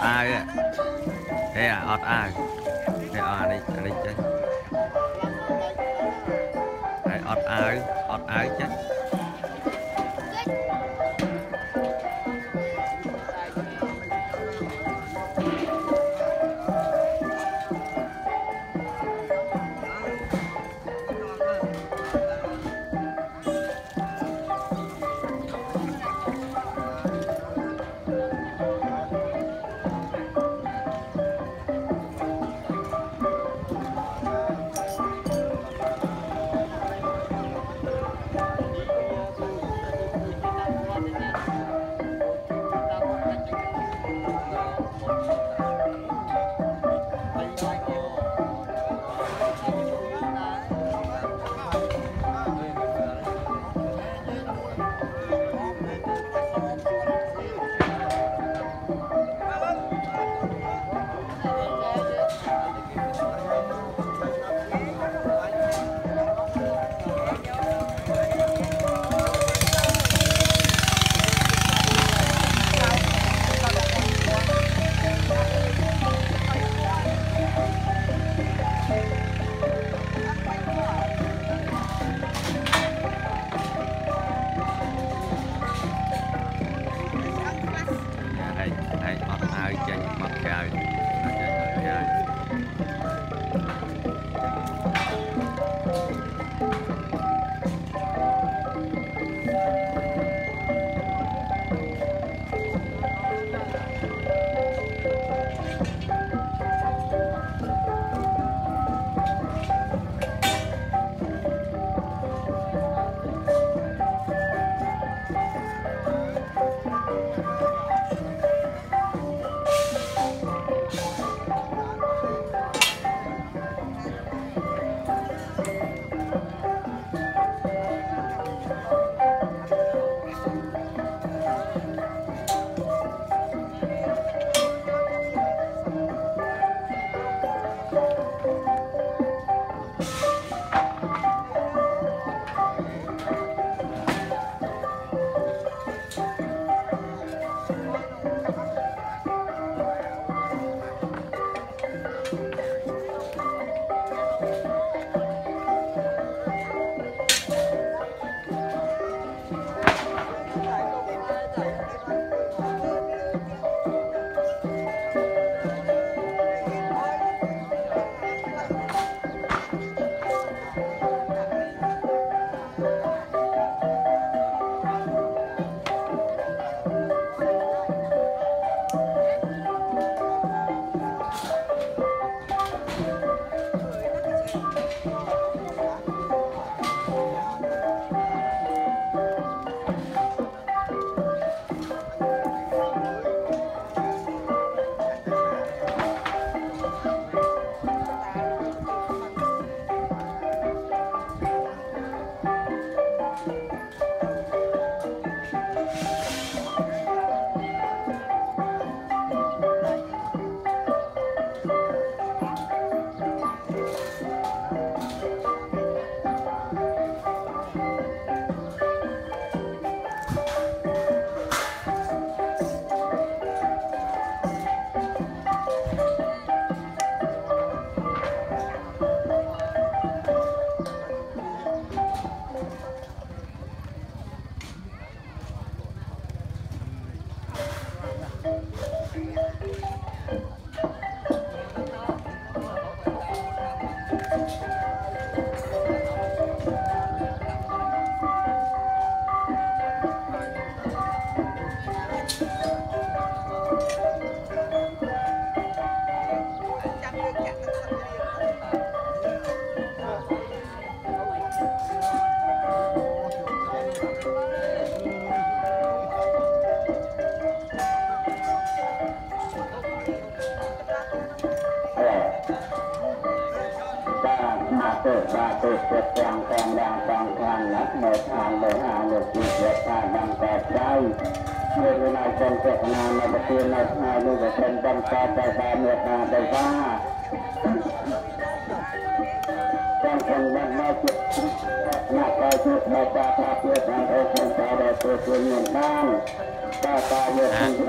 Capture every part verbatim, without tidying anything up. ai à cái à ọt ai cái à đây à đây chơi cái ọt ai ọt ai chết nè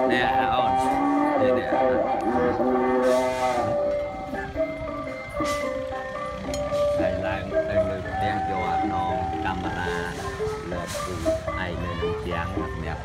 nè ổn เนี่ยเนี่ยใส่ลายเต็มเลยแดงจอดนองกำมะลาเลิศดูไอเลิศเสียงเนี่ย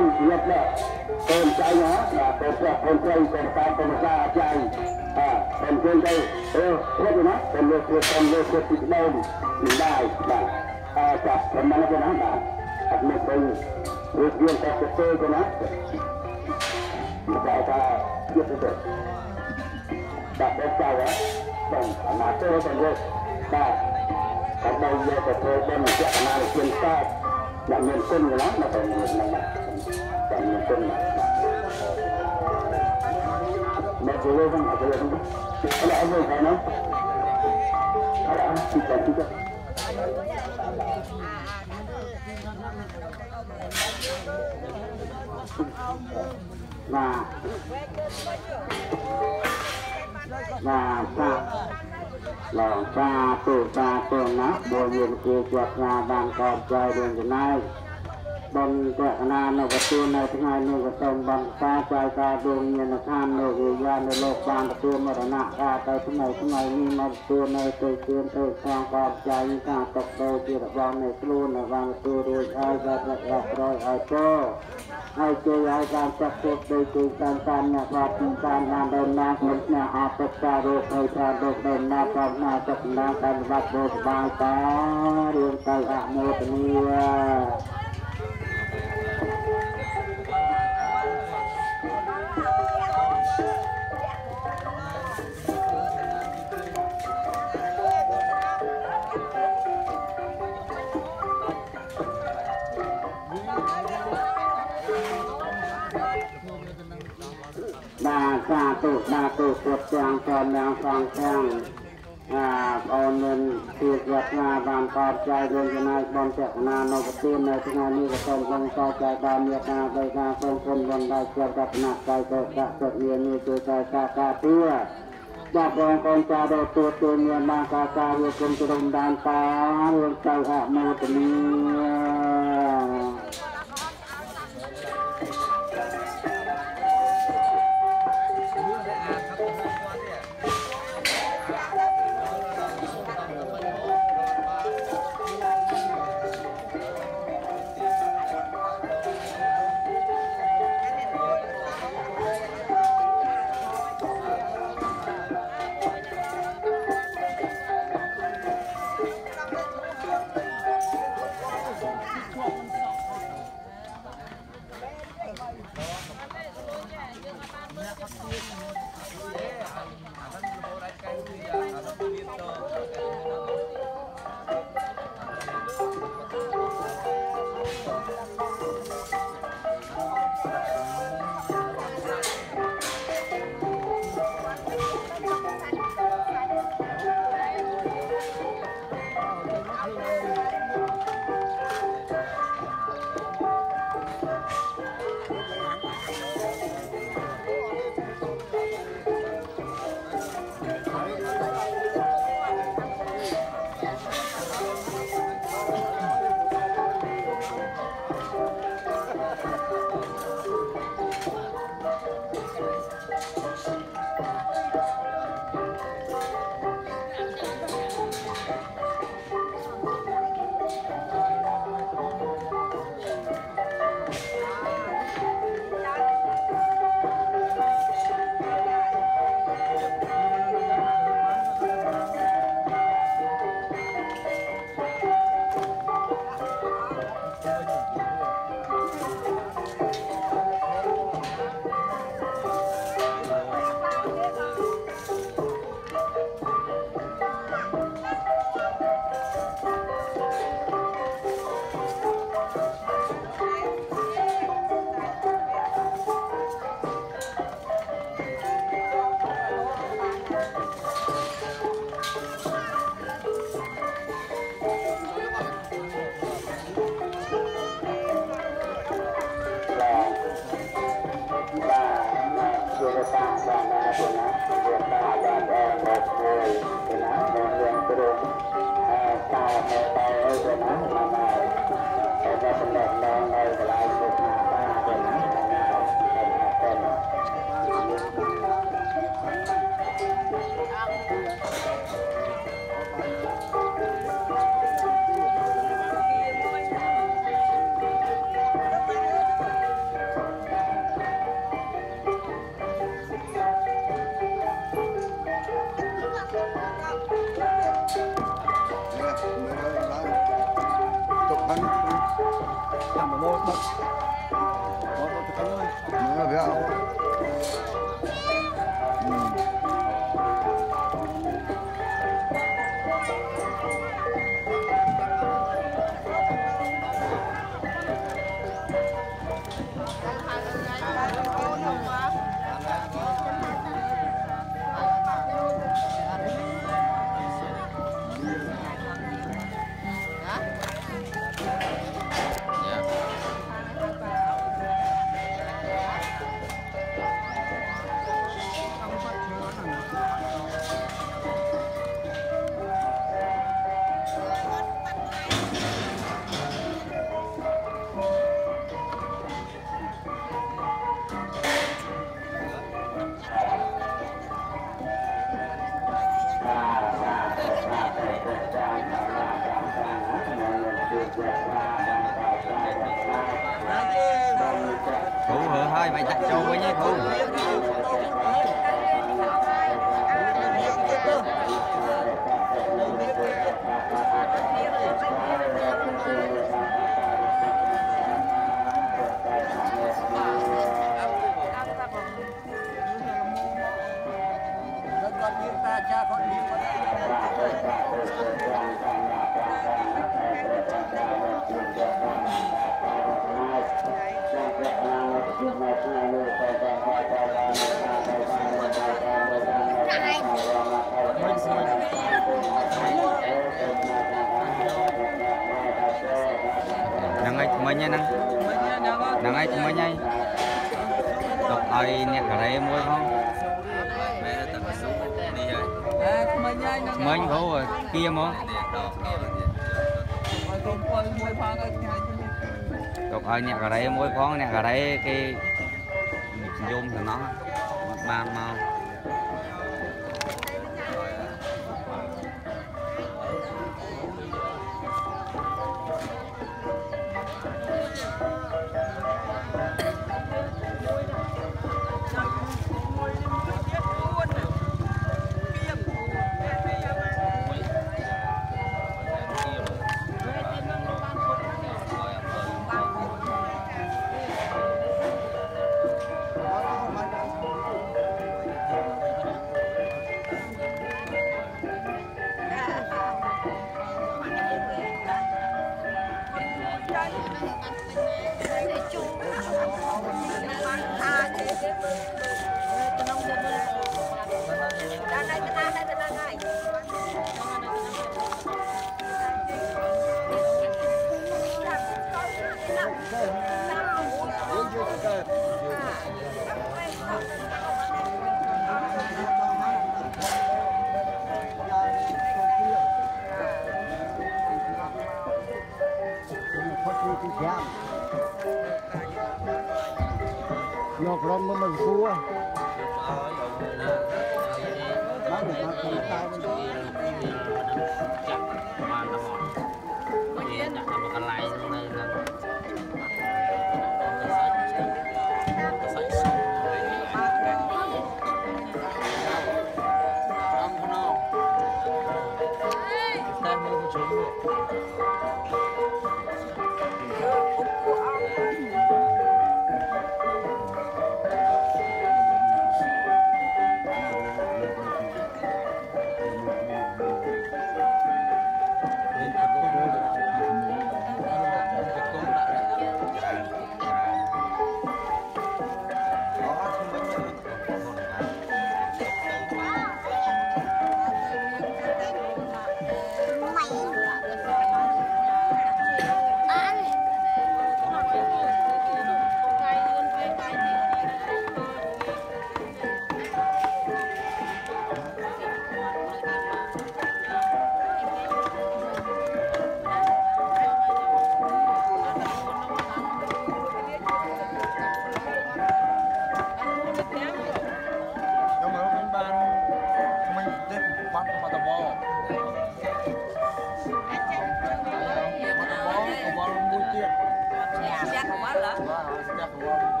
Hãy subscribe cho kênh Ghiền Mì Gõ để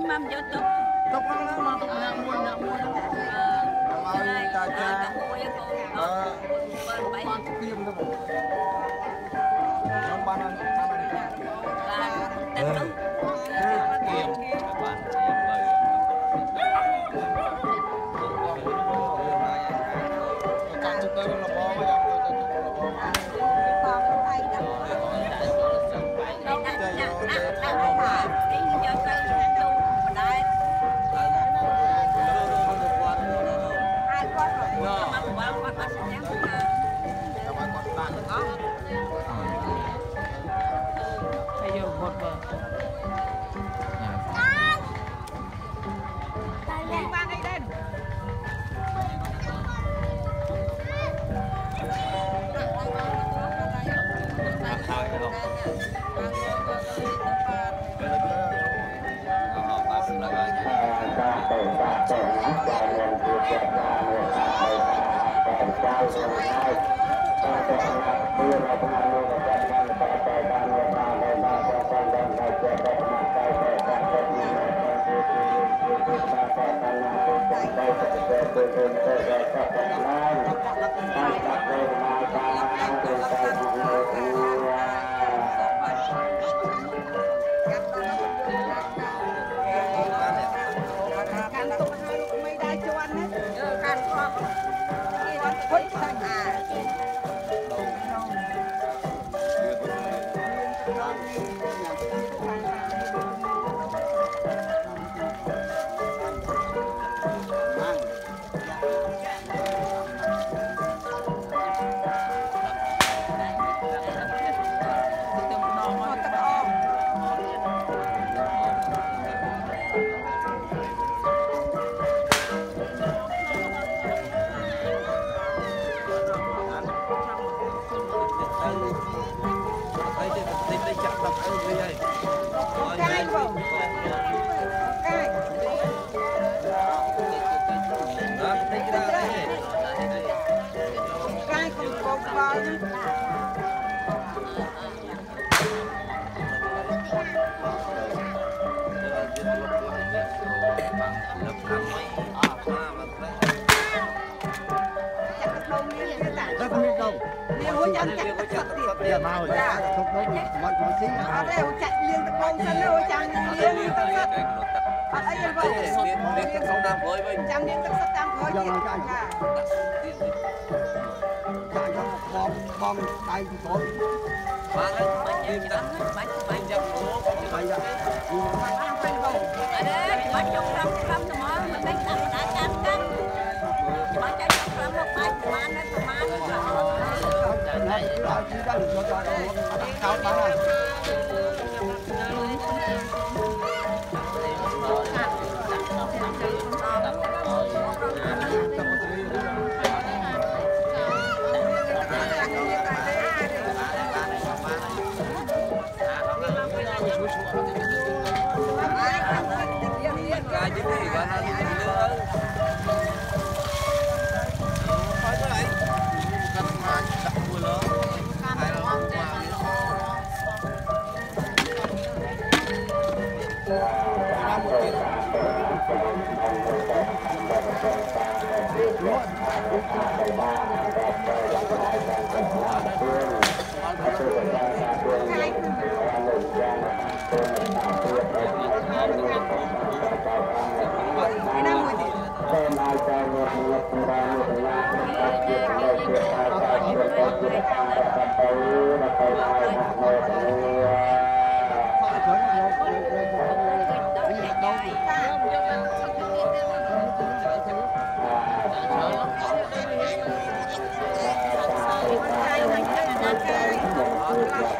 không bỏ lỡ những video hấp dẫn.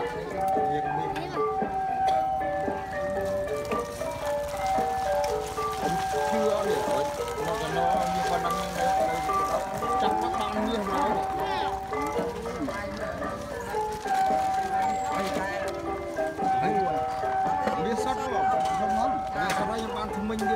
Hãy subscribe cho kênh Ghiền Mì Gõ để không bỏ lỡ những video hấp dẫn. Hãy subscribe cho kênh Ghiền Mì Gõ để không bỏ lỡ những video hấp dẫn.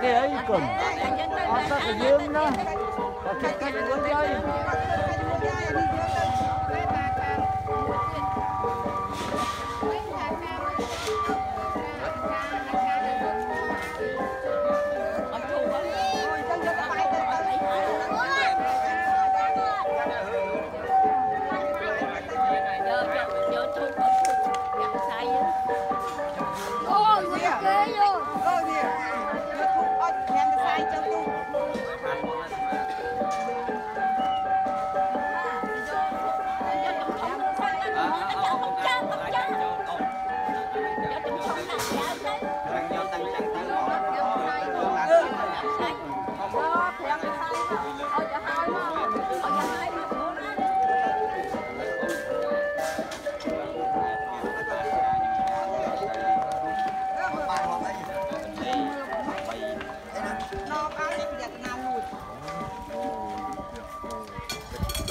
cái cần ta phải dương đó và cái cách của dây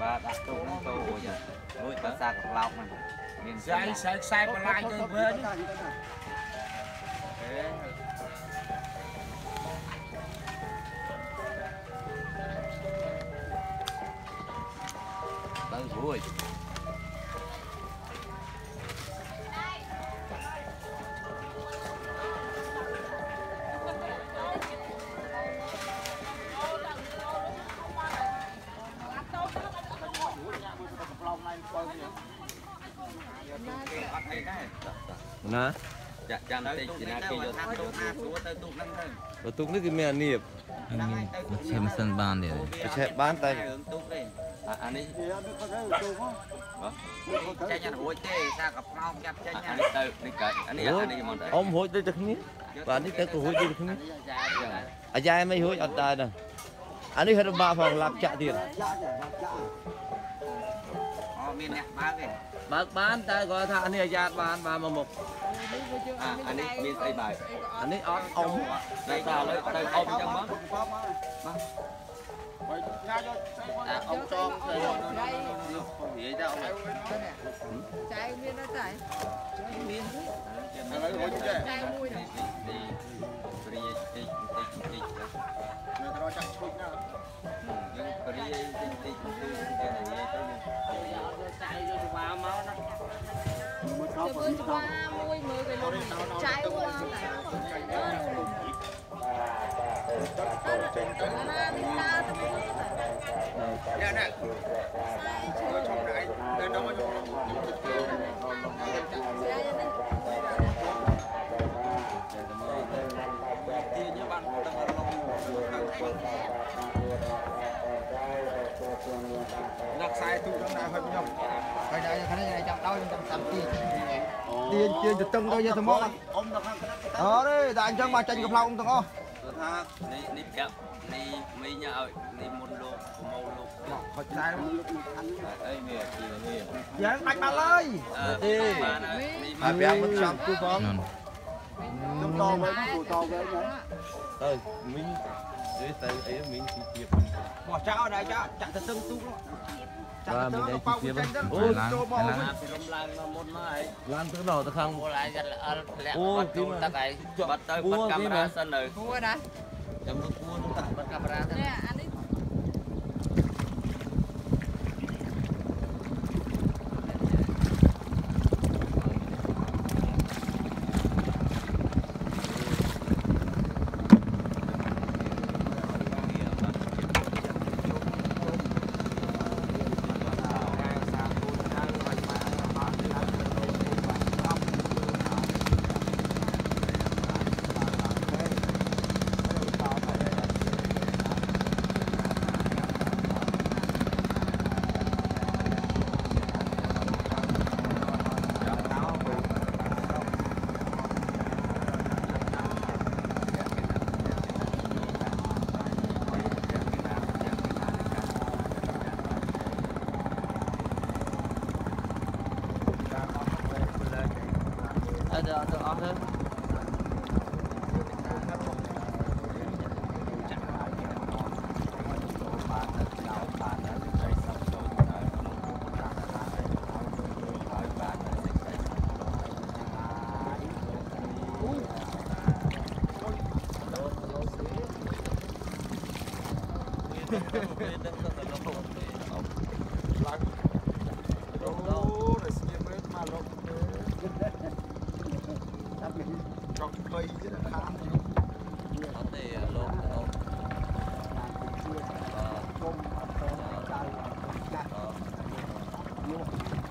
và đặt châu nó châu rồi nuôi cá sa cọc lóc này miền sai sai sai còn lại chơi với đang vui nó dạ chăn tê chỉ là cái giọt nước cái mẹ niệm xem sân ban để chạy ban tay anh ấy chạy nhặt hối tê ra gặp nhau nhặt chạy nhặt từ đi cậy anh ấy anh ấy mòn đấy ông hối tê được không nhỉ và đi tới cổ hối tê được không nhỉ anh trai mấy hối anh ta này anh ấy hết ba phòng làm chạ tiền bác bán ta gọi thằng này giặt bàn và mà mục à anh ấy miếng tây bài anh ấy ót ông đây là lấy tây ông trong mắm à ông cho vậy đó trái miếng nó trái miếng đặt sai tụi nó lại hợp nhau cái này cái này trong đôi trong tầm tiền tiền cho từng đôi giờ thằng mốt đó đấy đại chẳng bà tranh cặp lao ông thằng o đi đi kẹp đi mấy nhà ơi đi một lô một lô khỏi sai đây nè kìa dán bạch bà ơi đi bà bé một trăm cô bóng nấm to với củ to với đấy mình dưới tay ấy mình chỉ kịp bỏ cháo này cháo chặn thật tương tu luôn và mình đây chỉ kịp ôi lan thứ đầu ta không mua lại ta cái bắt tới bắt camera sân rồi cua đấy chấm nước cua chúng ta bắt camera the the author. Thank you.